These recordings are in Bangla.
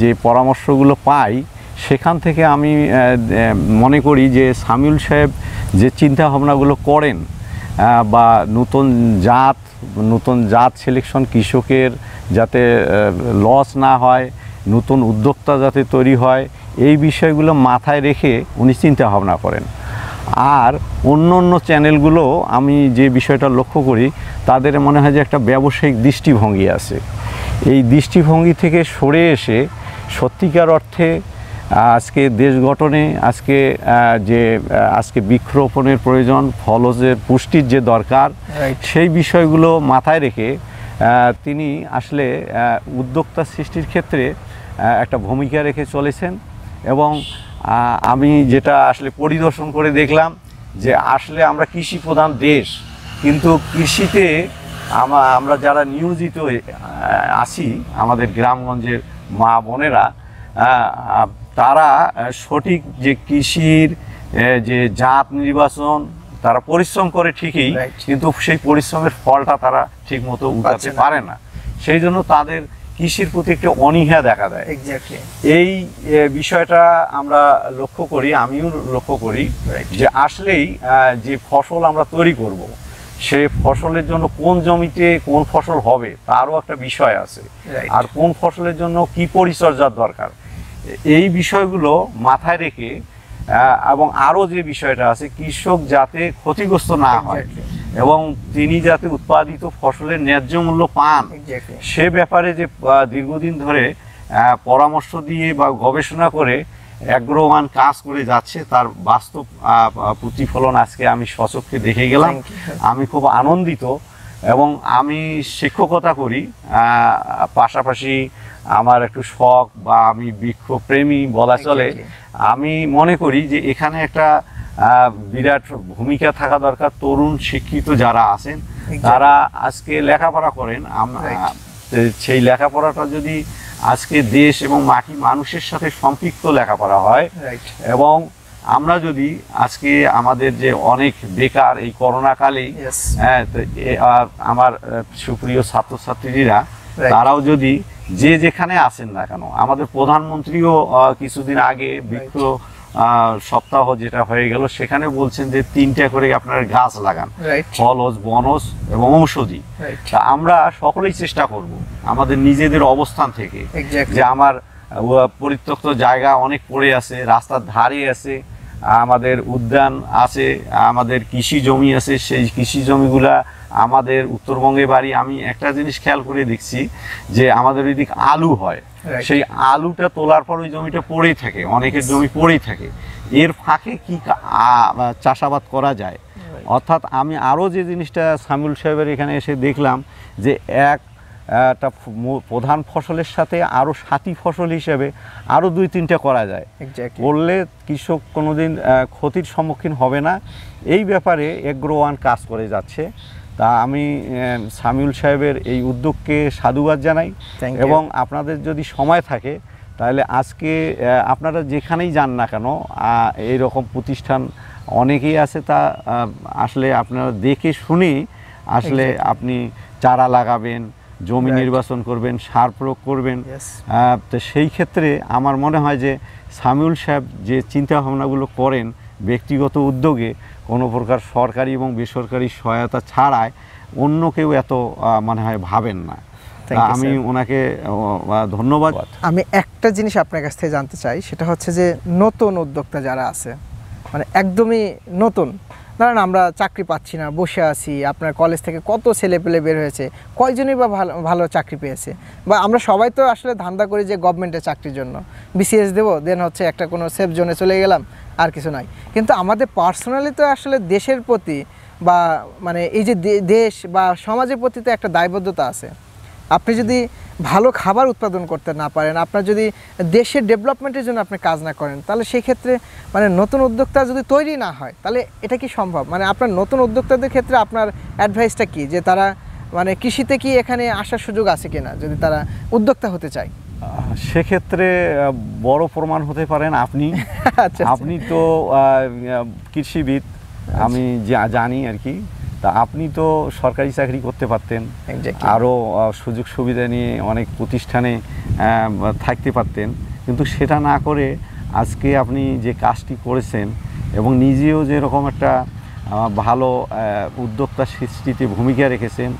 যে পরামর্শগুলো পাই সেখান থেকে আমি মনে করি যে সামিউল সাহেব যে চিন্তা ভাবনাগুলো করেন বা নতুন জাত সিলেকশন কৃষকের যাতে লস না হয়, নতুন উদ্যোক্তা যাতে তৈরি হয়, এই বিষয়গুলো মাথায় রেখে উনি চিন্তা ভাবনা করেন। আর অন্য চ্যানেলগুলো আমি যে বিষয়টা লক্ষ্য করি তাদের মনে হয় যে একটা ব্যবসায়িক দৃষ্টিভঙ্গি আছে। এই দৃষ্টিভঙ্গি থেকে সরে এসে সত্যিকার অর্থে আজকে দেশ গঠনে আজকে বৃক্ষরোপণের প্রয়োজন, ফলজের পুষ্টির যে দরকার, সেই বিষয়গুলো মাথায় রেখে তিনি আসলে উদ্যোক্তা সৃষ্টির ক্ষেত্রে একটা ভূমিকা রেখে চলেছেন। এবং আমি যেটা আসলে পরিদর্শন করে দেখলাম যে আসলে আমরা কৃষি প্রধান দেশ, কিন্তু কৃষিতে আমরা যারা নিয়োজিত আছি আমাদের গ্রামগঞ্জের মা বোনেরা, তারা সঠিক যে কৃষির যে জাত নির্বাচন, তারা পরিশ্রম করে ঠিকই, কিন্তু সেই পরিশ্রমের ফলটা তারা ঠিক মতো উঠাতে পারে না। সেই জন্য তাদের কৃষির প্রতি একটা অনীহা দেখা দেয়। এই বিষয়টা আমরা লক্ষ্য করি, আমিও লক্ষ্য করি যে আসলেই যে ফসল আমরা তৈরি করব, সে ফসলের জন্য কোন জমিতে কোন ফসল হবে তারও একটা বিষয় আছে, আর কোন ফসলের জন্য কি পরিচর্যার দরকার, এই বিষয়গুলো মাথায় রেখে এবং আরও যে বিষয়টা আছে কৃষক যাতে ক্ষতিগ্রস্ত না হয় এবং তিনি যাতে উৎপাদিত ফসলের ন্যায্য মূল্য পান, সে ব্যাপারে যে দীর্ঘদিন ধরে পরামর্শ দিয়ে বা গবেষণা করে অ্যাগ্রোওয়ান কাজ করে যাচ্ছে, তার বাস্তব প্রতিফলন আজকে আমি স্বচক্ষে দেখে গেলাম। আমি খুব আনন্দিত। এবং আমি শিক্ষকতা করি, পাশাপাশি আমার একটু শখ বা আমি বৃক্ষপ্রেমী বলা চলে। আমি মনে করি যে এখানে একটা বিরাট ভূমিকা থাকা দরকার। তরুণ শিক্ষিত যারা আছেন তারা আজকে লেখাপড়া করেন, সেই লেখাপড়াটা যদি আজকে দেশ এবং মাটি মানুষের সাথে সম্পৃক্ত লেখাপড়া হয়, এবং আমরা যদি আজকে আমাদের যে অনেক বেকার এই করোনাকালে, আমার সুপ্রিয় ছাত্রছাত্রীরা তারাও যদি যেখানে আসেন না কেন, আমাদের প্রধানমন্ত্রীও কিছুদিন আগে বৃক্ষ সপ্তাহ যেটা হয়ে গেল সেখানে বলছেন যে 3টা করে আপনারা গাছ লাগান, ফলজ, বনজ এবং ঔষধি। তা আমরা সকলেই চেষ্টা করব আমাদের নিজেদের অবস্থান থেকে, যে আমার পরিত্যক্ত জায়গা অনেক পড়ে আছে, রাস্তার ধারে আছে, আমাদের উদ্যান আছে, আমাদের কৃষি জমি আছে, সেই কৃষি জমিগুলা আমাদের উত্তরবঙ্গে বাড়ি। আমি একটা জিনিস খেয়াল করে দেখছি যে আমাদের ওইদিক আলু হয়, সেই আলুটা তোলার পর ওই জমিটা পড়েই থাকে, অনেকের জমি পড়েই থাকে। এর ফাঁকে কি চাষাবাদ করা যায়? অর্থাৎ আমি আরও যে জিনিসটা সামিউল সাহেবের এখানে এসে দেখলাম যে একটা প্রধান ফসলের সাথে আরও সাথী ফসল হিসেবে আরও 2-3টা করা যায়, করলে কৃষক কোনোদিন ক্ষতির সম্মুখীন হবে না। এই ব্যাপারে এগ্রোওয়ান কাজ করে যাচ্ছে। তা আমি সামিউল সাহেবের এই উদ্যোগকে সাধুবাদ জানাই। এবং আপনাদের যদি সময় থাকে তাহলে আজকে আপনারা যেখানেই যান না কেন, এইরকম প্রতিষ্ঠান অনেকেই আছে, তা আসলে আপনারা দেখে শুনে আসলে আপনি চারা লাগাবেন, জমি নির্বাচন করবেন, সার প্রয়োগ করবেন। তো সেই ক্ষেত্রে আমার মনে হয় যে সামিউল সাহেব যে চিন্তাভাবনাগুলো করেন ব্যক্তিগত উদ্যোগে, কোনো প্রকার সরকারি এবং বেসরকারি সহায়তা ছাড়াই, অন্য কেউ এত মনে হয় ভাবেন না। আমি ওনাকে ধন্যবাদ। আমি একটা জিনিস আপনার কাছ থেকে জানতে চাই, সেটা হচ্ছে যে নতুন উদ্যোক্তা যারা আছে, মানে একদমই নতুন, ধরেন আমরা চাকরি পাচ্ছি না, বসে আছি, আপনার কলেজ থেকে কত ছেলেপেলে বের হয়েছে, কয়জনই বা ভালো চাকরি পেয়েছে? বা আমরা সবাই তো আসলে ধান্দা করি যে গভর্নমেন্টের চাকরির জন্য বিসিএস দেবো, দেন হচ্ছে একটা কোনো সেফ জোনে চলে গেলাম, আর কিছু নয়। কিন্তু আমাদের পার্সোনালি তো আসলে দেশের প্রতি বা মানে এই যে দেশ বা সমাজের প্রতি তো একটা দায়বদ্ধতা আছে। আপনি যদি ভালো খাবার উৎপাদন করতে না পারেন, আপনার যদি দেশের ডেভেলপমেন্টের জন্য আপনি কাজ না করেন, তাহলে সেক্ষেত্রে মানে নতুন উদ্যোক্তা যদি তৈরি না হয় তাহলে এটা কি সম্ভব? মানে আপনার নতুন উদ্যোক্তাদের ক্ষেত্রে আপনার অ্যাডভাইসটা কি, যে তারা মানে কৃষিতে কি এখানে আসার সুযোগ আছে কিনা যদি তারা উদ্যোক্তা হতে চায়? সেক্ষেত্রে বড় প্রমাণ হতে পারেন আপনি তো কৃষিবিদ, আমি যা জানি আর কি। তা আপনি তো সরকারি চাকরি করতে পারতেন, আরও সুযোগ সুবিধা নিয়ে অনেক প্রতিষ্ঠানে থাকতে পারতেন কিন্তু সেটা না করে আজকে আপনি যে কাজটি করেছেন এবং নিজেও যে রকম একটা ভালো উদ্যোক্তা সৃষ্টিতে ভূমিকা রেখেছেন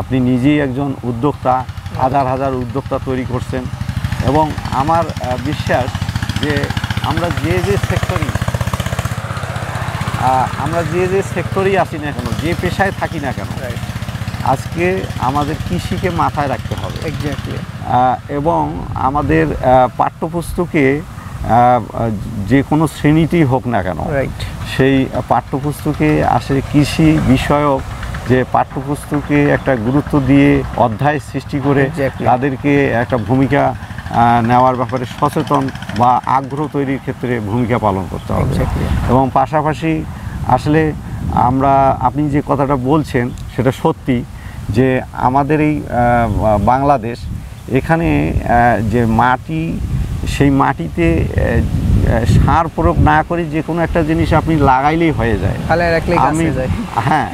আপনি নিজেই একজন উদ্যোক্তা হাজার হাজার উদ্যোক্তা তৈরি করছেন এবং আমার বিশ্বাস যে আমরা যে সেক্টরেই আসি না কেন যে পেশায় থাকি না কেন আজকে আমাদের কৃষিকে মাথায় রাখতে হবে এক্স্যাক্টলি এবং আমাদের পাঠ্যপুস্তকে যে কোনো শ্রেণীতেই হোক না কেন সেই পাঠ্যপুস্তকে আসলে কৃষি বিষয়ক যে পাঠ্যপুস্তকে একটা গুরুত্ব দিয়ে অধ্যায় সৃষ্টি করে তাদেরকে একটা ভূমিকা নেওয়ার ব্যাপারে সচেতন বা আগ্রহ তৈরির ক্ষেত্রে ভূমিকা পালন করতে হবে এবং পাশাপাশি আসলে আমরা আপনি যে কথাটা বলছেন সেটা সত্যি যে আমাদের এই বাংলাদেশ এখানে যে মাটি সেই মাটিতে সার প্রয়োগ না করে যে কোনো একটা জিনিস আপনি লাগাইলেই হয়ে যায় হ্যাঁ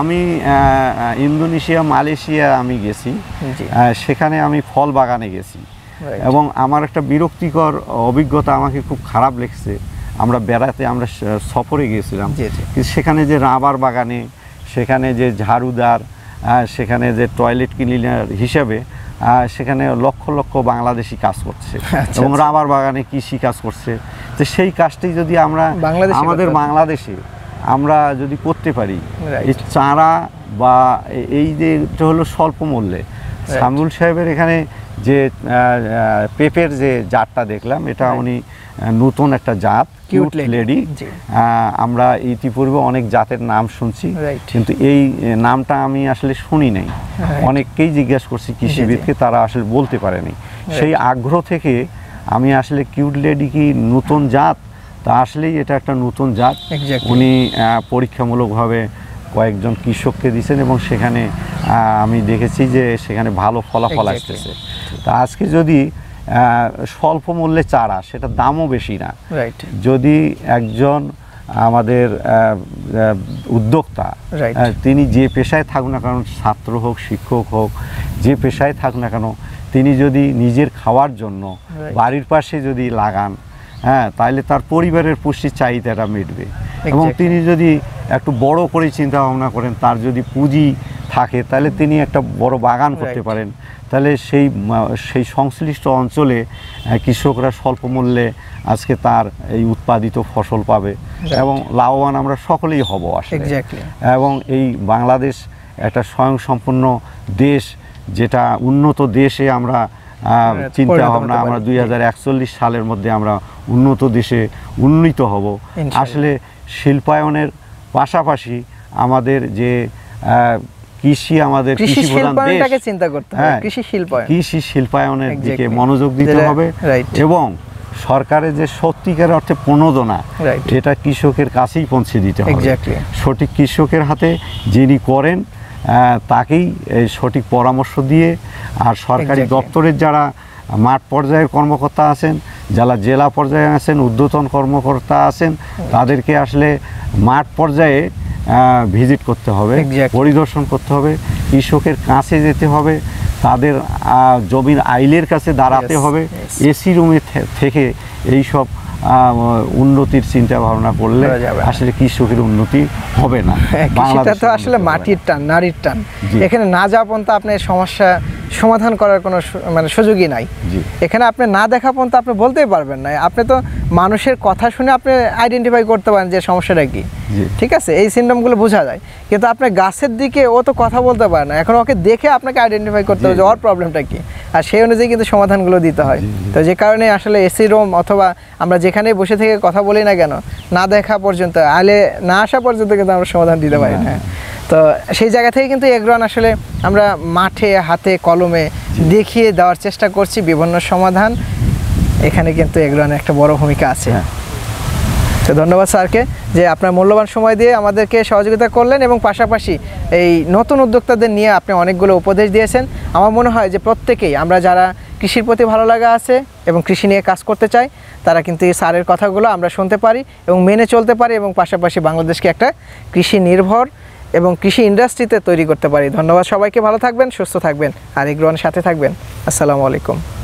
আমি ইন্দোনেশিয়া মালয়েশিয়া আমি গেছি সেখানে আমি ফল বাগানে গেছি এবং আমার একটা বিরক্তিকর অভিজ্ঞতা আমাকে খুব খারাপ লেগেছে আমরা বেড়াতে আমরা সফরে গিয়েছিলাম সেখানে যে রাবার বাগানে সেখানে যে ঝাড়ুদার সেখানে যে টয়লেট ক্লিনার হিসাবে সেখানে লক্ষ লক্ষ বাংলাদেশি কাজ করছে এবং রাবার বাগানে কৃষি কাজ করছে তো সেই কাজটি যদি আমরা আমাদের বাংলাদেশে আমরা যদি করতে পারি এই চারা বা এই যে এটা হলো স্বল্প মূল্যে সামিউল সাহেবের এখানে যে পেপের যে জাতটা দেখলাম এটা উনি নতুন একটা জাত কিউট লেডি আমরা ইতিপূর্বে অনেক জাতের নাম শুনছি কিন্তু এই নামটা আমি আসলে শুনি নাই অনেককেই জিজ্ঞাসা করছি কৃষিবিদকে তারা আসলে বলতে পারেনি সেই আগ্রহ থেকে আমি আসলে কিউট লেডি কি নতুন জাত তা আসলেই এটা একটা নতুন জাত উনি পরীক্ষামূলকভাবে কয়েকজন কৃষককে দিয়েছেন এবং সেখানে আমি দেখেছি যে সেখানে ভালো ফলাফল আসতেছে তা আজকে যদি স্বল্প মূল্যে চারা সেটা দামও বেশি না যদি একজন আমাদের উদ্যোক্তা তিনি যে পেশায় থাকুন না কেন ছাত্র হোক শিক্ষক হোক যে পেশায় থাকুন না কেন তিনি যদি নিজের খাওয়ার জন্য বাড়ির পাশে যদি লাগান হ্যাঁ তাহলে তার পরিবারের পুষ্টির চাহিদাটা মিটবে এবং তিনি যদি একটু বড় করে চিন্তা ভাবনা করেন তার যদি পুঁজি থাকে তাহলে তিনি একটা বড় বাগান করতে পারেন তাহলে সেই সংশ্লিষ্ট অঞ্চলে কৃষকরা স্বল্প মূল্যে আজকে তার এই উৎপাদিত ফসল পাবে এবং লাভবান আমরা সকলেই হব আসলে এবং এই বাংলাদেশ একটা স্বয়ংসম্পূর্ণ দেশ যেটা উন্নত দেশে আমরা চিন্তা ভাবনা আমরা 2041 সালের মধ্যে আমরা উন্নত দেশে উন্নীত হব আসলে শিল্পায়নের পাশাপাশি আমাদের যে কৃষি আমাদের কৃষিটাকে চিন্তা করতে হবে কৃষি শিল্পায়নের দিকে মনোযোগ দিতে হবে এবং সরকারের যে সত্যিকার অর্থে প্রণোদনা এটা কৃষকের কাছেই পৌঁছে দিতে হবে সঠিক কৃষকের হাতে যিনি করেন তাকেই সঠিক পরামর্শ দিয়ে আর সরকারি দপ্তরের যারা মাঠ পর্যায়ের কর্মকর্তা আছেন যারা জেলা পর্যায়ে আছেন ঊর্ধ্বতন কর্মকর্তা আছেন তাদেরকে আসলে মাঠ পর্যায়ে ভিজিট করতে হবে পরিদর্শন করতে হবে কৃষকের কাছে যেতে হবে তাদের জমির আইলের কাছে দাঁড়াতে হবে এসি রুমে থেকে এইসব উন্নতির চিন্তা ভাবনা করলে আসলে কৃষকের উন্নতি হবে না সেটা তো আসলে মাটির টান নারীর টান এখানে না যাওয়া পর্যন্ত আপনার সমস্যা সমাধান করার কোনো মানে সুযোগই নাই এখানে আপনি না দেখা পর্যন্ত আপনি বলতেই পারবেন না আপনি তো মানুষের কথা শুনে আপনি আইডেন্টিফাই করতে পারেন যে সমস্যাটা কি ঠিক আছে এই সিনড্রোমগুলো বোঝা যায় কিন্তু আপনি গাছের দিকে ও তো কথা বলতে পারে না এখন ওকে দেখে আপনাকে আইডেন্টিফাই করতে হবে যে ওর প্রবলেমটা কি আর সেই অনুযায়ী কিন্তু সমাধানগুলো দিতে হয় তো যে কারণে আসলে এসি রুম অথবা আমরা যেখানে বসে থেকে কথা বলি না কেন না দেখা পর্যন্ত আলে না আসা পর্যন্ত কিন্তু আমরা সমাধান দিতে পারি না তো সেই জায়গা থেকে কিন্তু এগ্রন আসলে আমরা মাঠে হাতে কলমে দেখিয়ে দেওয়ার চেষ্টা করছি বিভিন্ন সমাধান এখানে কিন্তু এগ্রনের একটা বড় ভূমিকা আছে তো ধন্যবাদ স্যারকে যে আপনার মূল্যবান সময় দিয়ে আমাদেরকে সহযোগিতা করলেন এবং পাশাপাশি এই নতুন উদ্যোক্তাদের নিয়ে আপনি অনেকগুলো উপদেশ দিয়েছেন আমার মনে হয় যে প্রত্যেকেই আমরা যারা কৃষির প্রতি ভালো লাগা আছে এবং কৃষি নিয়ে কাজ করতে চাই তারা কিন্তু এই স্যারের কথাগুলো আমরা শুনতে পারি এবং মেনে চলতে পারি এবং পাশাপাশি বাংলাদেশকে একটা কৃষি নির্ভর এবং কৃষি ইন্ডাস্ট্রিতে তৈরি করতে পারি ধন্যবাদ সবাইকে ভালো থাকবেন সুস্থ থাকবেন আর এগ্রনের সাথে থাকবেন আসসালামু আলাইকুম।